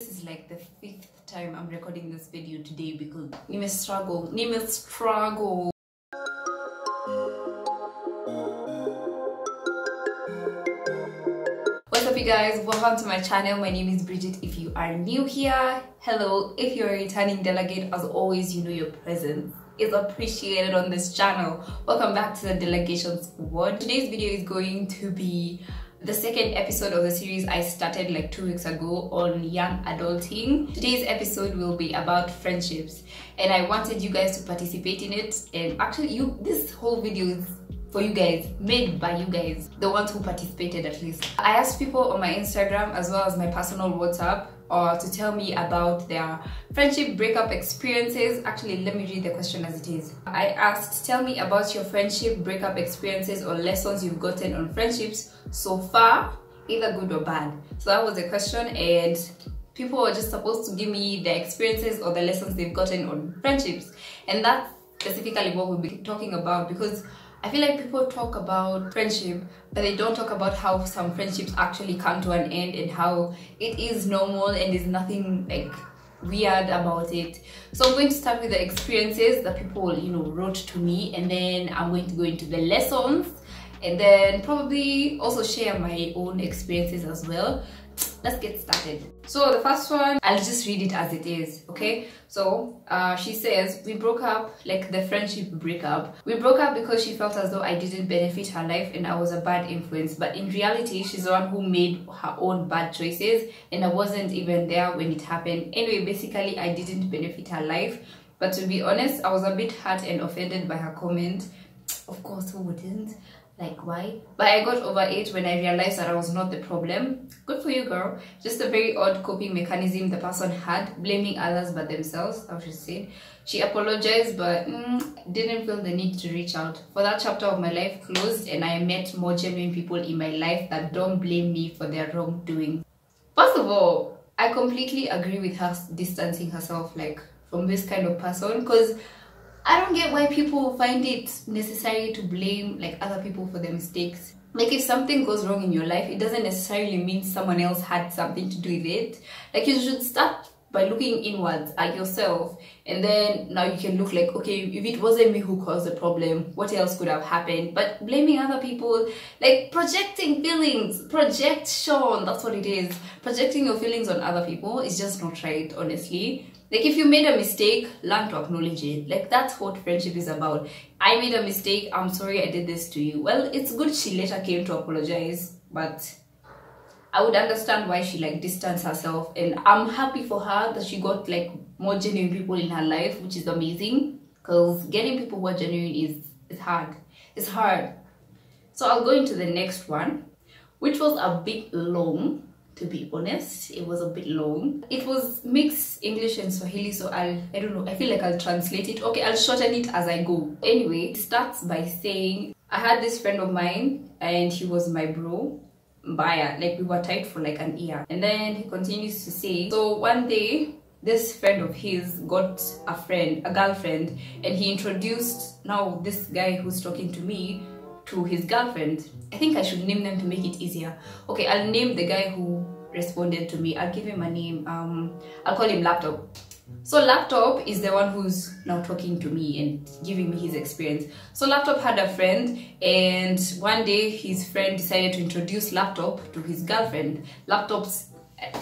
This is like the 5th time I'm recording this video today because nime struggle. What's up you guys, welcome to my channel. My name is Bridget. If you are new here, hello. If you're a returning delegate, as always, you know your presence is appreciated on this channel. Welcome back to the delegation squad. Today's video is going to be the second episode of the series I started like 2 weeks ago on young adulting. Today's episode will be about friendships, and I wanted you guys to participate in it. And actually, this whole video is for you guys, made by you guys, the ones who participated at least. I asked people on my Instagram as well as my personal WhatsApp to tell me about their friendship breakup experiences. Actually, let me read the question as it is. I asked, tell me about your friendship breakup experiences or lessons you've gotten on friendships so far, either good or bad. So that was the question, and people were just supposed to give me their experiences or the lessons they've gotten on friendships. And that's specifically what we'll be talking about, because I feel like people talk about friendship, but they don't talk about how some friendships actually come to an end and how it is normal and there's nothing like weird about it. So I'm going to start with the experiences that people, you know, wrote to me, and then I'm going to go into the lessons, and then probably also share my own experiences as well. Let's get started. So the first one, I'll just read it as it is, okay? So she says, we broke up, like the friendship breakup. We broke up because she felt as though I didn't benefit her life and I was a bad influence. But in reality, she's the one who made her own bad choices, and I wasn't even there when it happened. Anyway, basically, I didn't benefit her life. But to be honest, I was a bit hurt and offended by her comment. Of course, who wouldn't? Like, why? But I got over it when I realized that I was not the problem. Good for you, girl. Just a very odd coping mechanism the person had, blaming others but themselves, I should say. She apologized, but didn't feel the need to reach out. For that chapter of my life closed, and I met more genuine people in my life that don't blame me for their wrongdoing. First of all, I completely agree with her distancing herself, like, from this kind of person, because I don't get why people find it necessary to blame like other people for their mistakes. Like, if something goes wrong in your life, it doesn't necessarily mean someone else had something to do with it. Like, you should start by looking inwards at yourself, and then now you can look like, okay, if it wasn't me who caused the problem, what else could have happened? But blaming other people, like projecting feelings, projection, that's what it is. Projecting your feelings on other people is just not right, honestly. Like, if you made a mistake, learn to acknowledge it. Like, that's what friendship is about. I made a mistake, I'm sorry I did this to you. Well, it's good she later came to apologize, but I would understand why she like distanced herself, and I'm happy for her that she got like more genuine people in her life, which is amazing, because getting people who are genuine is hard. It's hard. So I'll go into the next one, which was a bit long. To be honest, it was a bit long. It was mixed English and Swahili, so I don't know, I feel like I'll translate it. Okay, I'll shorten it as I go. Anyway, it starts by saying, I had this friend of mine and he was my bro, Mbaya. Like, we were tight for like an year. And then he continues to say, so one day, this friend of his got a girlfriend, and he introduced now this guy who's talking to me to his girlfriend. I think I should name them to make it easier. Okay, I'll name the guy who responded to me. I'll give him a name. I'll call him Laptop. So Laptop is the one who's now talking to me and giving me his experience. So Laptop had a friend, and one day his friend decided to introduce Laptop to his girlfriend. Laptop's,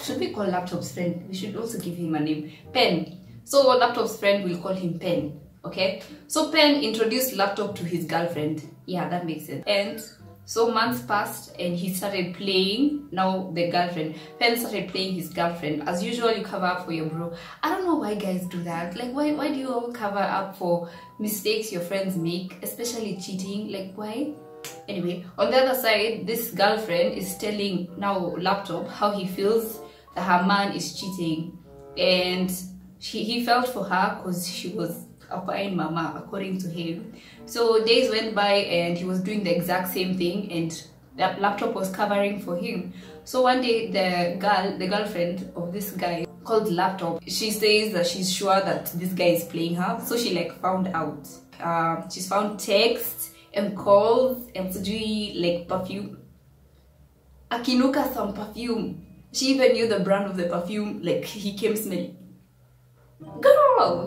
should we call Laptop's friend? We should also give him a name. Pen. So Laptop's friend, will call him Pen. Okay, so Pen introduced Laptop to his girlfriend. Yeah, that makes sense. And so months passed, and he started playing now the girlfriend. Pen started playing his girlfriend. As usual, you cover up for your bro. I don't know why guys do that. Like, why do you all cover up for mistakes your friends make, especially cheating? Like, why? Anyway, on the other side, this girlfriend is telling now Laptop how he feels that her man is cheating, and he felt for her because she was a fine mama, according to him. So days went by, and he was doing the exact same thing, and that Laptop was covering for him. So one day, the girlfriend of this guy called Laptop. She says that she's sure that this guy is playing her. So she like found out. She's found texts and calls and like perfume. Akinuka, some perfume. She even knew the brand of the perfume, like he came smelly. Girl!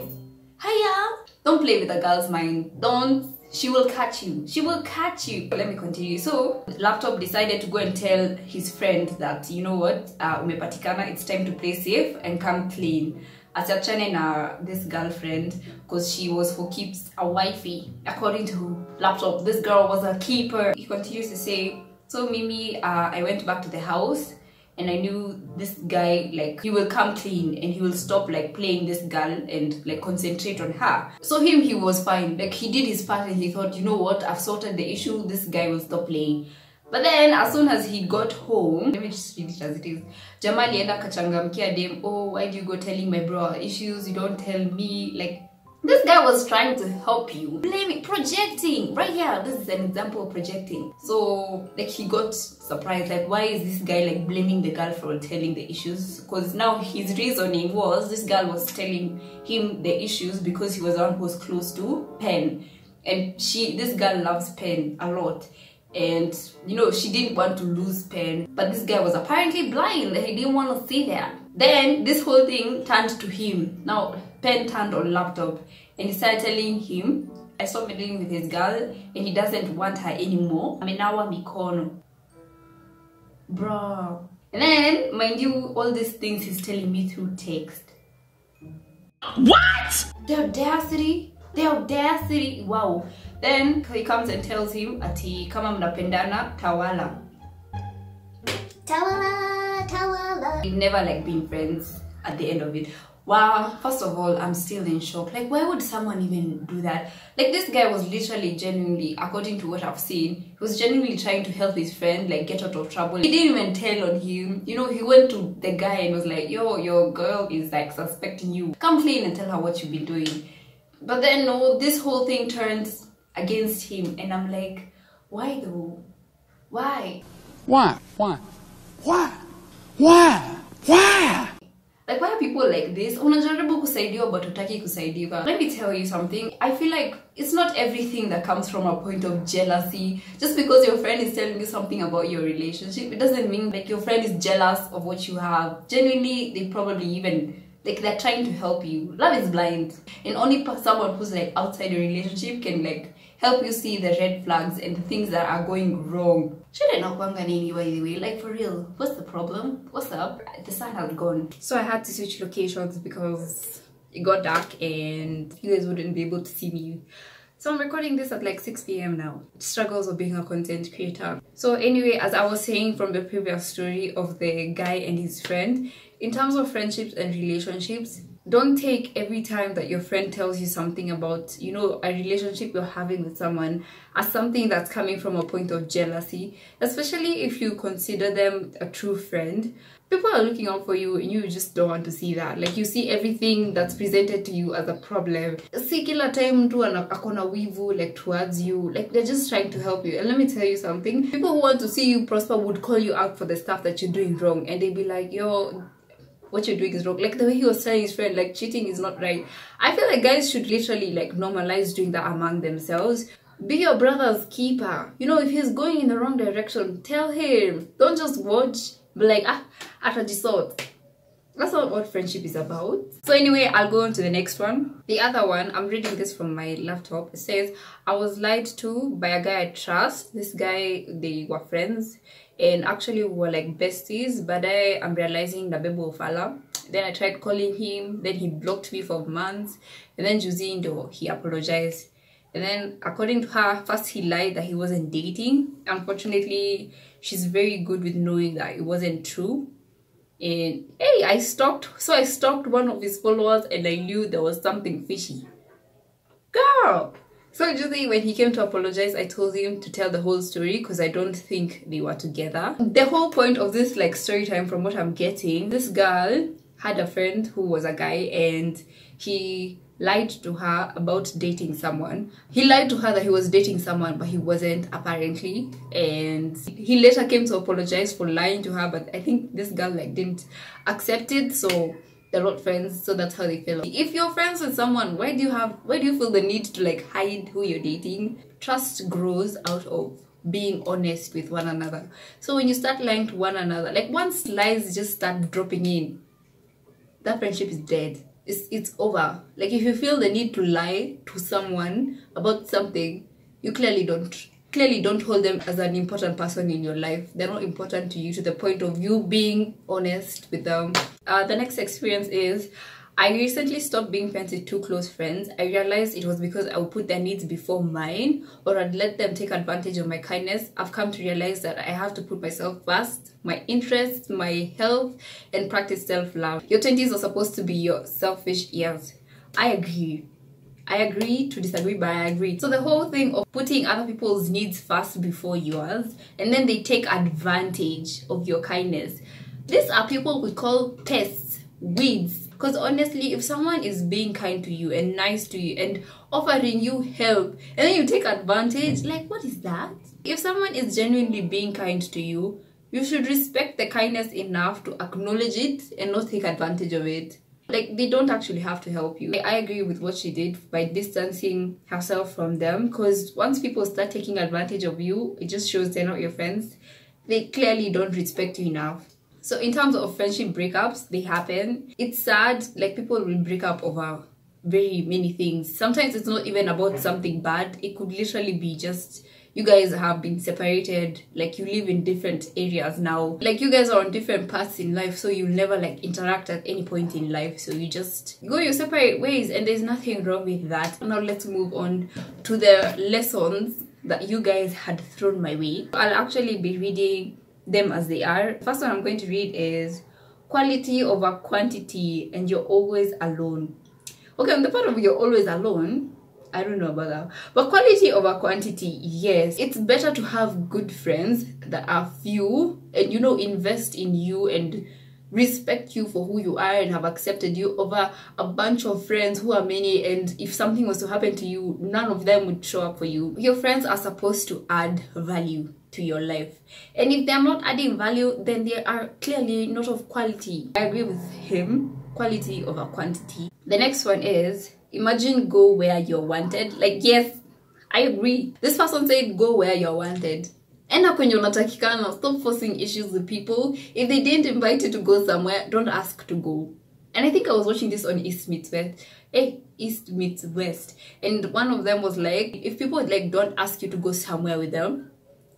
Hiya! Don't play with a girl's mind. Don't. She will catch you. She will catch you. Let me continue. So, Laptop decided to go and tell his friend that, you know what, umepatikana, it's time to play safe and come clean. Asiachane na this girlfriend because she was for keeps a wifey. According to Laptop, this girl was a keeper. He continues to say, so Mimi, I went back to the house and I knew this guy, like, he will come clean and he will stop, like, playing this girl and, like, concentrate on her. So him, he was fine. Like, he did his part and he thought, you know what, I've sorted the issue, this guy will stop playing. But then, as soon as he got home, let me just read it as it is. Jamali enda kachangamkia dem, oh, why do you go telling my bro issues, you don't tell me, like, this guy was trying to help you. Blaming, projecting, right here. This is an example of projecting. So, like, he got surprised. Like, why is this guy, like, blaming the girl for telling the issues? Because now his reasoning was this girl was telling him the issues because he was the one who was close to Pen, and this girl loves Pen a lot, and you know she didn't want to lose Pen. But this guy was apparently blind. He didn't want to stay there. Then this whole thing turned to him. Now Pen turned on Laptop and he started telling him, I stopped dealing with his girl and he doesn't want her anymore. Amenawa mikono. Bruh. And then, mind you, all these things he's telling me through text. What? The audacity. The audacity. Wow. Then he comes and tells him, ati kama mnapendana, tawala. Tawala, tawala. We've never, like, been friends at the end of it. Wow, first of all, I'm still in shock. Like, why would someone even do that? Like, this guy was literally genuinely, according to what I've seen, he was genuinely trying to help his friend, like, get out of trouble. He didn't even tell on him. You know, he went to the guy and was like, yo, your girl is, like, suspecting you. Come clean and tell her what you've been doing. But then, no, this whole thing turns against him. And I'm like, why though? Why? Why? Why? Why? Why? Why? Like, why are people like this? Unajaribu kusaidiwa but hutaki kusaidiwa. Let me tell you something. I feel like it's not everything that comes from a point of jealousy. Just because your friend is telling you something about your relationship, it doesn't mean, like, your friend is jealous of what you have. Genuinely, they probably even, like, they're trying to help you. Love is blind. And only someone who's, like, outside your relationship can, like, help you see the red flags and the things that are going wrong. Shouldn't nakwanga nini, by the way, like, for real. What's the problem? What's up? The sun had gone. So I had to switch locations because it got dark and you guys wouldn't be able to see me. So I'm recording this at like 6 p.m. now. Struggles of being a content creator. So anyway, as I was saying from the previous story of the guy and his friend, in terms of friendships and relationships, don't take every time that your friend tells you something about, you know, a relationship you're having with someone as something that's coming from a point of jealousy, especially if you consider them a true friend. People are looking out for you and you just don't want to see that. Like, you see everything that's presented to you as a problem. See, kila time mtu akona wivu, like, towards you. Like, they're just trying to help you. And let me tell you something. People who want to see you prosper would call you out for the stuff that you're doing wrong. And they'd be like, yo, what you're doing is wrong. Like, the way he was telling his friend, like, cheating is not right. I feel like guys should literally, like, normalize doing that among themselves. Be your brother's keeper. You know, if he's going in the wrong direction, tell him. Don't just watch. Be like, ah, after this sort. That's not what friendship is about. So anyway, I'll go on to the next one. The other one, I'm reading this from my laptop. It says, I was lied to by a guy I trust. This guy, they were friends. And actually we were like besties, but I'm realizing that Bebo Ofala. Then I tried calling him, then he blocked me for months. And then Juzindo, he apologized. And then according to her, first he lied that he wasn't dating. Unfortunately, she's very good with knowing that it wasn't true. And hey, I stalked one of his followers and I knew there was something fishy. Girl! So Judy, when he came to apologize, I told him to tell the whole story because I don't think they were together. The whole point of this, like, story time, from what I'm getting, this girl had a friend who was a guy and he lied to her about dating someone. He lied to her that he was dating someone, but he wasn't, apparently. And he later came to apologize for lying to her, but I think this girl, like, didn't accept it, so they're not friends, so that's how they feel. If you're friends with someone, why do you feel the need to, like, hide who you're dating? Trust grows out of being honest with one another. So when you start lying to one another, like once lies just start dropping in, that friendship is dead. It's over. Like if you feel the need to lie to someone about something, you clearly don't hold them as an important person in your life. They're not important to you to the point of you being honest with them. The next experience is, I recently stopped being friends with two close friends. I realized it was because I would put their needs before mine, or I'd let them take advantage of my kindness. I've come to realize that I have to put myself first, my interests, my health, and practice self-love. Your 20s are supposed to be your selfish years. I agree to disagree, but I agree. So the whole thing of putting other people's needs first before yours, and then they take advantage of your kindness. These are people we call pests, weeds. Because honestly, if someone is being kind to you and nice to you and offering you help, and then you take advantage, like, what is that? If someone is genuinely being kind to you, you should respect the kindness enough to acknowledge it and not take advantage of it. Like, they don't actually have to help you. I agree with what she did by distancing herself from them, because once people start taking advantage of you, it just shows they're not your friends. They clearly don't respect you enough. So in terms of friendship breakups, they happen. It's sad, like people will break up over very many things. Sometimes it's not even about something bad. It could literally be just you guys have been separated, like you live in different areas now. Like you guys are on different paths in life, so you'll never like interact at any point in life. So you just go your separate ways, and there's nothing wrong with that. Now let's move on to the lessons that you guys had thrown my way. I'll actually be reading them as they are. First one I'm going to read is quality over quantity, and you're always alone. Okay, on the part of you're always alone, I don't know about that. But quality over quantity, yes. It's better to have good friends that are few and, you know, invest in you and respect you for who you are and have accepted you, over a bunch of friends who are many, and if something was to happen to you, none of them would show up for you. Your friends are supposed to add value to your life, and if they are not adding value, then they are clearly not of quality. I agree with him, quality over quantity. The next one is imagine go where you're wanted. Like, yes, I agree. This person said go where you're wanted. End up when you're not unatakikana. Stop forcing issues with people. If they didn't invite you to go somewhere, don't ask to go. And I think I was watching this on East meets West, and one of them was like, if people like don't ask you to go somewhere with them,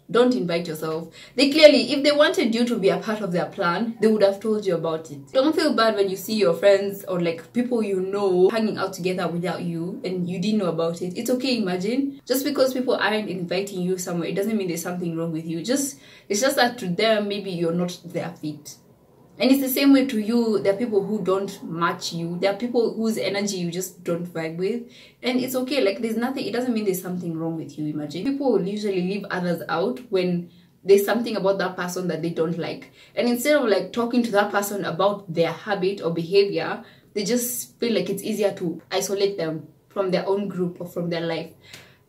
don't invite yourself. They clearly, if they wanted you to be a part of their plan, they would have told you about it. Don't feel bad when you see your friends or like people you know hanging out together without you and you didn't know about it. It's okay, imagine. Just because people aren't inviting you somewhere, it doesn't mean there's something wrong with you. It's just that to them, maybe you're not their fit. And it's the same way to you. There are people who don't match you. There are people whose energy you just don't vibe with. And it's okay. Like, there's nothing. It doesn't mean there's something wrong with you, imagine. People will usually leave others out when there's something about that person that they don't like. And instead of, like, talking to that person about their habit or behavior, they just feel like it's easier to isolate them from their own group or from their life.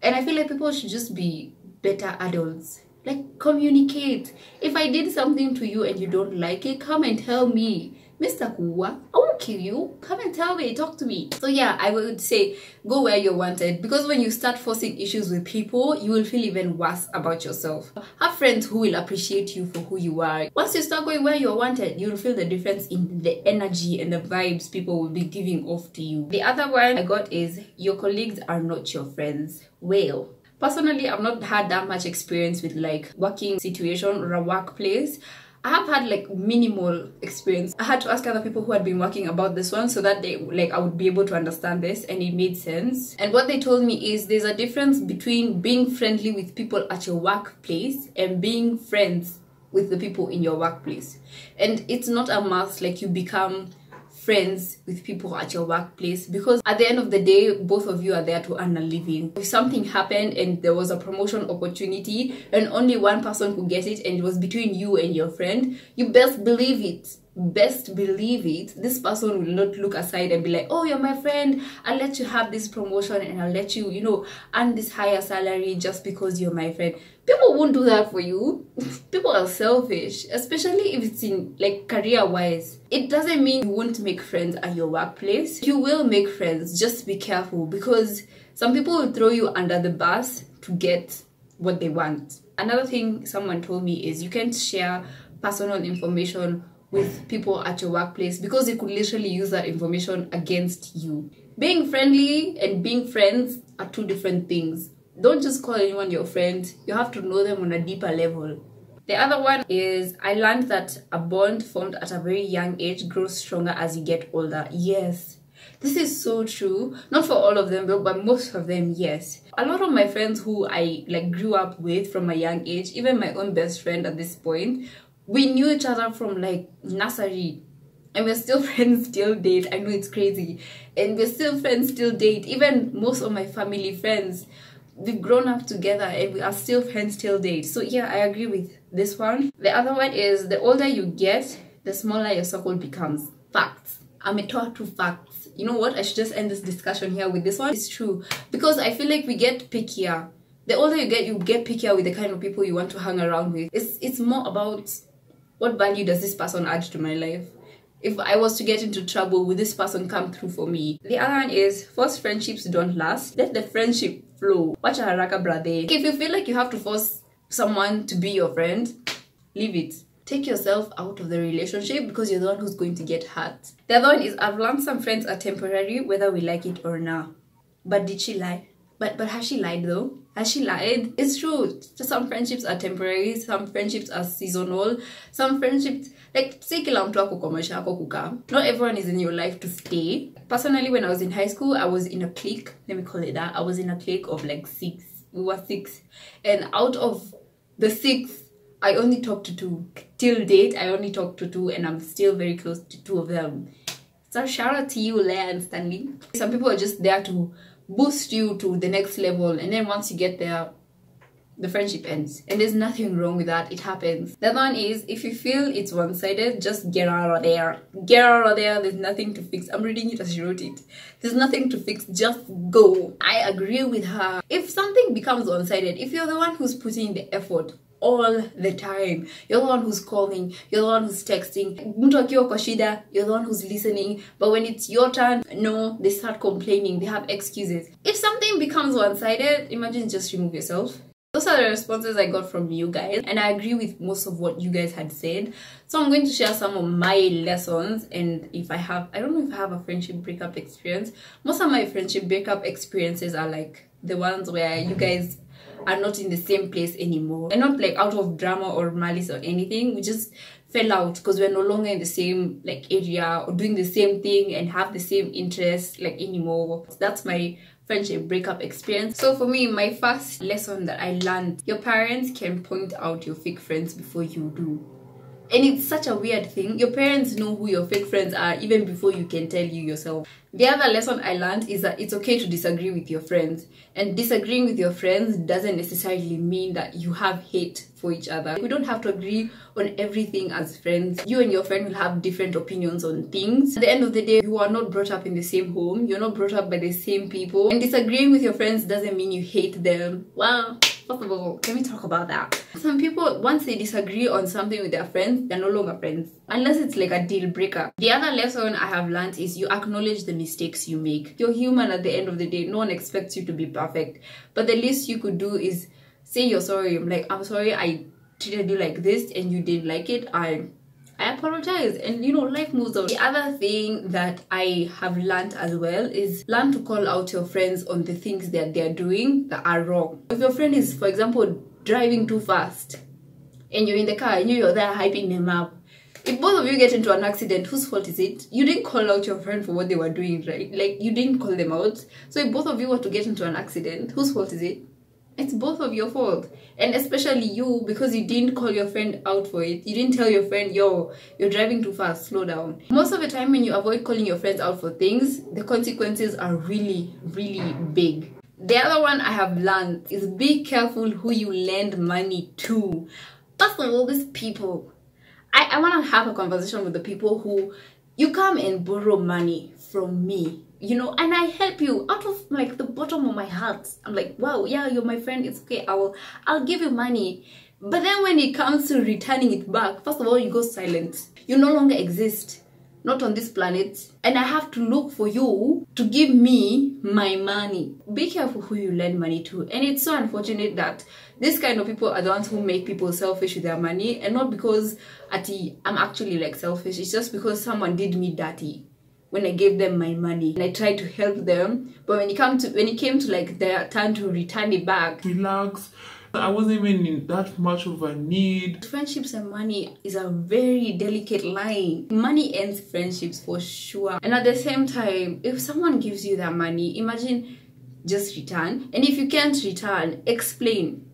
And I feel like people should just be better adults. Like, communicate. If I did something to you and you don't like it, come and tell me. Mr. Kuwa, I won't kill you. Come and tell me. Talk to me. So yeah, I would say go where you're wanted. Because when you start forcing issues with people, you will feel even worse about yourself. Have friends who will appreciate you for who you are. Once you start going where you're wanted, you'll feel the difference in the energy and the vibes people will be giving off to you. The other one I got is your colleagues are not your friends. Well, personally, I've not had that much experience with like working situation or a workplace. I have had like minimal experience. I had to ask other people who had been working about this one so that they like I would be able to understand this, and it made sense. And what they told me is there's a difference between being friendly with people at your workplace and being friends with the people in your workplace. And it's not a must like you become friends with people at your workplace, because at the end of the day, both of you are there to earn a living. If something happened and there was a promotion opportunity and only one person could get it and it was between you and your friend, you best believe it, this person will not look aside and be like, oh, you're my friend, I'll let you have this promotion and I'll let you, you know, earn this higher salary just because you're my friend. People won't do that for you. People are selfish, especially if it's in like career-wise. It doesn't mean you won't make friends at your workplace. You will make friends, just be careful, because some people will throw you under the bus to get what they want. another thing someone told me is you can't share personal information with people at your workplace because they could literally use that information against you. Being friendly and being friends are two different things. Don't just call anyone your friend. You have to know them on a deeper level. The other one is I learned that a bond formed at a very young age grows stronger as you get older. Yes, this is so true. Not for all of them, but most of them, yes. A lot of my friends who I grew up with from a young age, even my own best friend at this point, we knew each other from nursery and we're still friends till date. I know it's crazy. And we're still friends till date. Even most of my family friends, we've grown up together and we are still friends till date. So yeah, I agree with this one. The other one is the older you get, the smaller your circle becomes. Facts. I'm a taught to facts. You know what? I should just end this discussion here with this one. It's true. Because I feel like we get pickier. The older you get pickier with the kind of people you want to hang around with. It's more about what value does this person add to my life? If I was to get into trouble, would this person come through for me? The other one is forced friendships don't last. Let the friendship flow. Watch a haraka, brother. If you feel like you have to force someone to be your friend, leave it. Take yourself out of the relationship because you're the one who's going to get hurt. The other one is I've learned some friends are temporary, whether we like it or not. But did she lie? But has she lied though? Has she lied? It's true. Some friendships are temporary. Some friendships are seasonal. Some friendships... not everyone is in your life to stay. Personally, when I was in high school, I was in a clique. Let me call it that. I was in a clique of 6. We were 6. And out of the 6, I only talked to 2. Till date, I only talked to 2 and I'm still very close to 2 of them. So shout out to you, Leah and Stanley. Some people are just there to boost you to the next level, and then once you get there, the friendship ends, and there's nothing wrong with that. It happens. The other one is if you feel it's one-sided, just get out of there. Get out of there. There's nothing to fix. I'm reading it as she wrote it. There's nothing to fix. Just go. I agree with her. If something becomes one-sided, if you're the one who's putting in the effort all the time, you're the one who's calling, you're the one who's texting, you're the one who's listening, but when it's your turn, no, they start complaining, they have excuses. If something becomes one-sided, imagine just remove yourself. Those are the responses I got from you guys, and I agree with most of what you guys had said. So I'm going to share some of my lessons, and I don't know if I have a friendship breakup experience. Most of my friendship breakup experiences are the ones where you guys are not in the same place anymore, and not out of drama or malice or anything. We just fell out because we're no longer in the same area or doing the same thing and have the same interests anymore. So that's my friendship breakup experience. So for me, my first lesson that I learned: your parents can point out your fake friends before you do. And it's such a weird thing. Your parents know who your fake friends are even before you can tell you yourself. The other lesson I learned is that it's okay to disagree with your friends. And disagreeing with your friends doesn't necessarily mean that you have hate for each other. We don't have to agree on everything as friends. You and your friend will have different opinions on things. At the end of the day, you are not brought up in the same home. You're not brought up by the same people. And disagreeing with your friends doesn't mean you hate them. Wow. First of all, can we talk about that? Some people, once they disagree on something with their friends, they're no longer friends. Unless it's a deal breaker. The other lesson I have learned is you acknowledge the mistakes you make. You're human at the end of the day. No one expects you to be perfect. But the least you could do is say you're sorry. I'm sorry I treated you like this and you didn't like it. I apologize, and life moves on. The other thing that I have learned as well is learn to call out your friends on the things that they're doing that are wrong. If your friend is, for example, driving too fast and you're in the car and you're there hyping them up, if both of you get into an accident, whose fault is it? You didn't call out your friend for what they were doing, right? You didn't call them out. So if both of you were to get into an accident, whose fault is it? It's both of your fault, and especially you, because you didn't call your friend out for it. You didn't tell your friend, yo, you're driving too fast, slow down. Most of the time when you avoid calling your friends out for things, the consequences are really, really big. The other one I have learned is be careful who you lend money to. First of all, these people. I want to have a conversation with the people who, you come and borrow money from me. And I help you out of the bottom of my heart. I'm wow, yeah, you're my friend, it's okay, I'll give you money. But then when it comes to returning it back, first of all, you go silent. You no longer exist. not on this planet, and I have to look for you to give me my money. Be careful who you lend money to, and it's so unfortunate that this kind of people are the ones who make people selfish with their money, and not because I'm actually like selfish, it's just because someone did me dirty when I gave them my money and I tried to help them, but when it came to like their turn to return it back. Relax. I wasn't even in that much of a need. Friendships and money is a very delicate line. Money ends friendships for sure. And at the same time, if someone gives you that money, imagine just return. And if you can't return, explain.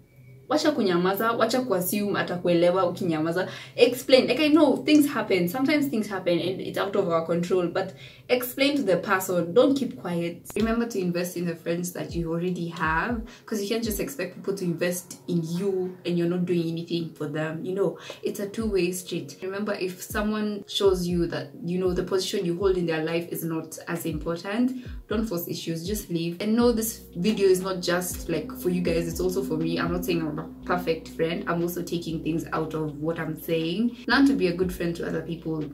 Wacha kunyamaza, wacha kuassume, atakuelewa ukinyamaza. Explain. Like I know things happen. Sometimes things happen and it's out of our control. But explain to the person. Don't keep quiet. Remember to invest in the friends that you already have, because you can't just expect people to invest in you and you're not doing anything for them. You know, it's a two-way street. Remember, if someone shows you that, you know, the position you hold in their life is not as important, don't force issues. Just leave. And no, this video is not just like for you guys. It's also for me. I'm not saying I'm perfect friend. I'm also taking things out of what I'm saying. Learn to be a good friend to other people.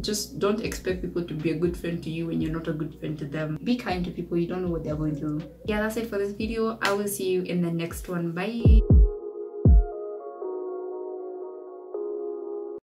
Just don't expect people to be a good friend to you when you're not a good friend to them. Be kind to people. You don't know what they're going through. Yeah, that's it for this video. I will see you in the next one. Bye.